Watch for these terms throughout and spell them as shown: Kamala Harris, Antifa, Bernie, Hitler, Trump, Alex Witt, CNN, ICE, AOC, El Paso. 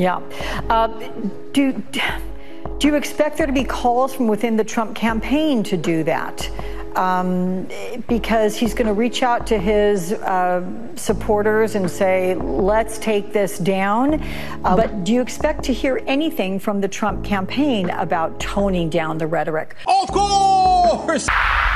Yeah. Do you expect there to be calls from within the Trump campaign to do that? Because he's going to reach out to his supporters and say, let's take this down. But do you expect to hear anything from the Trump campaign about toning down the rhetoric? Of course!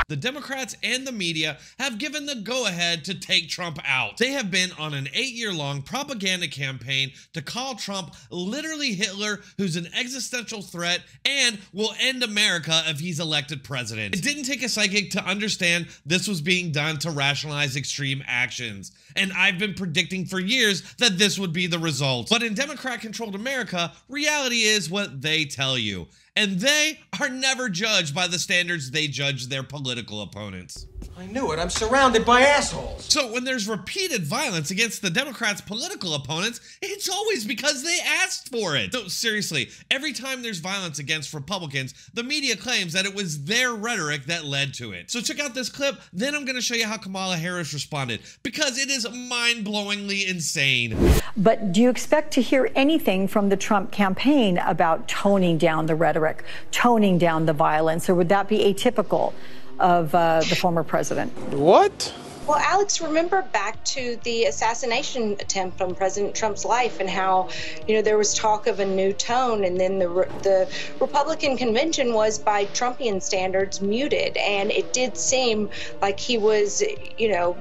The Democrats and the media have given the go-ahead to take Trump out. They have been on an 8-year-long propaganda campaign to call Trump literally Hitler, who's an existential threat and will end America if he's elected president. It didn't take a psychic to understand this was being done to rationalize extreme actions. And I've been predicting for years that this would be the result. But in Democrat-controlled America, reality is what they tell you. And they are never judged by the standards they judge their political opponents. I knew it. I'm surrounded by assholes. So when there's repeated violence against the Democrats' political opponents, it's always because they asked for it. So seriously, every time there's violence against Republicans, the media claims that it was their rhetoric that led to it. So check out this clip, then I'm going to show you how Kamala Harris responded, because it is mind-blowingly insane. But do you expect to hear anything from the Trump campaign about toning down the rhetoric, toning down the violence, or would that be atypical of the former president? What? Well, Alex, remember back to the assassination attempt on President Trump's life and how, you know, there was talk of a new tone, and then the Republican convention was, by Trumpian standards, muted, and it did seem like he was, you know,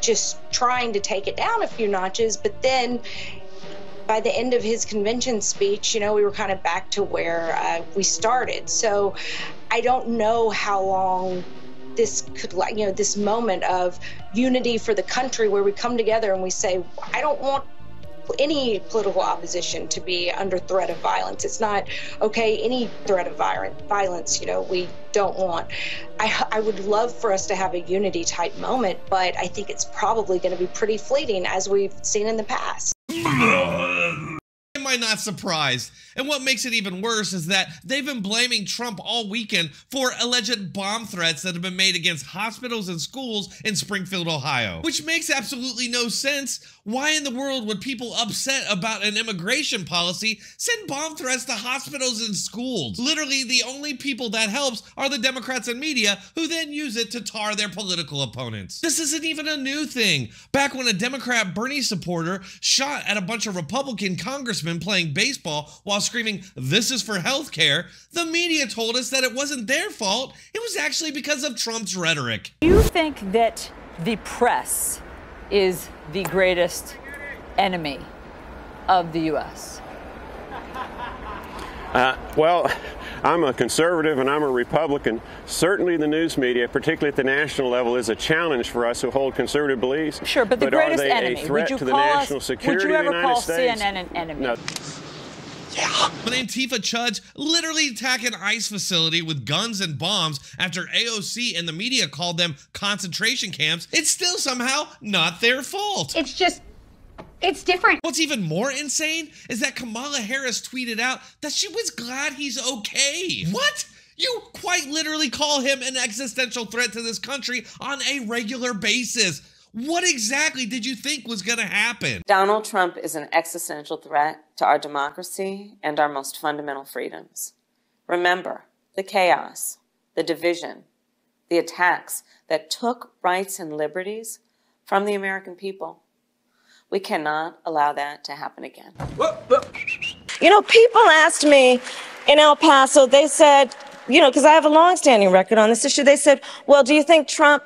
just trying to take it down a few notches, but then by the end of his convention speech, you know, we were kind of back to where we started. So I don't know how long this could, like, you know, this moment of unity for the country where we come together and we say, I don't want any political opposition to be under threat of violence. It's not okay, any threat of violence, you know, we don't want. I would love for us to have a unity type moment, but I think it's probably going to be pretty fleeting, as we've seen in the past. Am I not surprised? And what makes it even worse is that they've been blaming Trump all weekend for alleged bomb threats that have been made against hospitals and schools in Springfield, Ohio, which makes absolutely no sense. Why in the world would people upset about an immigration policy send bomb threats to hospitals and schools? Literally, the only people that helps are the Democrats and media, who then use it to tar their political opponents. This isn't even a new thing. Back when a Democrat Bernie supporter shot at a bunch of Republican congressmen playing baseball while screaming, "This is for healthcare," the media told us that it wasn't their fault. It was actually because of Trump's rhetoric. Do you think that the press is the greatest enemy of the U.S.? Well, I'm a conservative and I'm a Republican. Certainly the news media, particularly at the national level, is a challenge for us who hold conservative beliefs. Sure, but the greatest enemy, would you ever call CNN an enemy? No. Yeah. But Antifa chuds literally attack an ICE facility with guns and bombs after AOC and the media called them concentration camps. It's still somehow not their fault. It's just, it's different. What's even more insane is that Kamala Harris tweeted out that she was glad he's okay. What? You quite literally call him an existential threat to this country on a regular basis. What exactly did you think was going to happen? Donald Trump is an existential threat to our democracy and our most fundamental freedoms. Remember the chaos, the division, the attacks that took rights and liberties from the American people. We cannot allow that to happen again. You know, people asked me in El Paso, they said, you know, because I have a long-standing record on this issue, they said, well, do you think Trump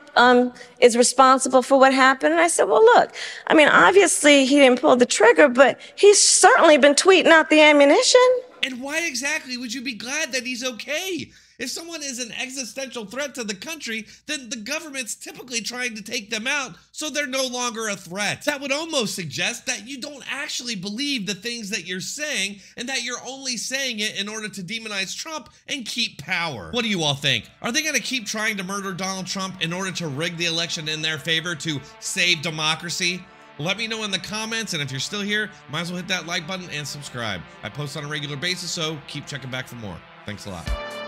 is responsible for what happened? And I said, well, look, I mean, obviously he didn't pull the trigger, but he's certainly been tweeting out the ammunition. And why exactly would you be glad that he's okay? If someone is an existential threat to the country, then the government's typically trying to take them out so they're no longer a threat. That would almost suggest that you don't actually believe the things that you're saying and that you're only saying it in order to demonize Trump and keep power. What do you all think? Are they going to keep trying to murder Donald Trump in order to rig the election in their favor to save democracy? Let me know in the comments, and if you're still here, might as well hit that like button and subscribe. I post on a regular basis, so keep checking back for more. Thanks a lot.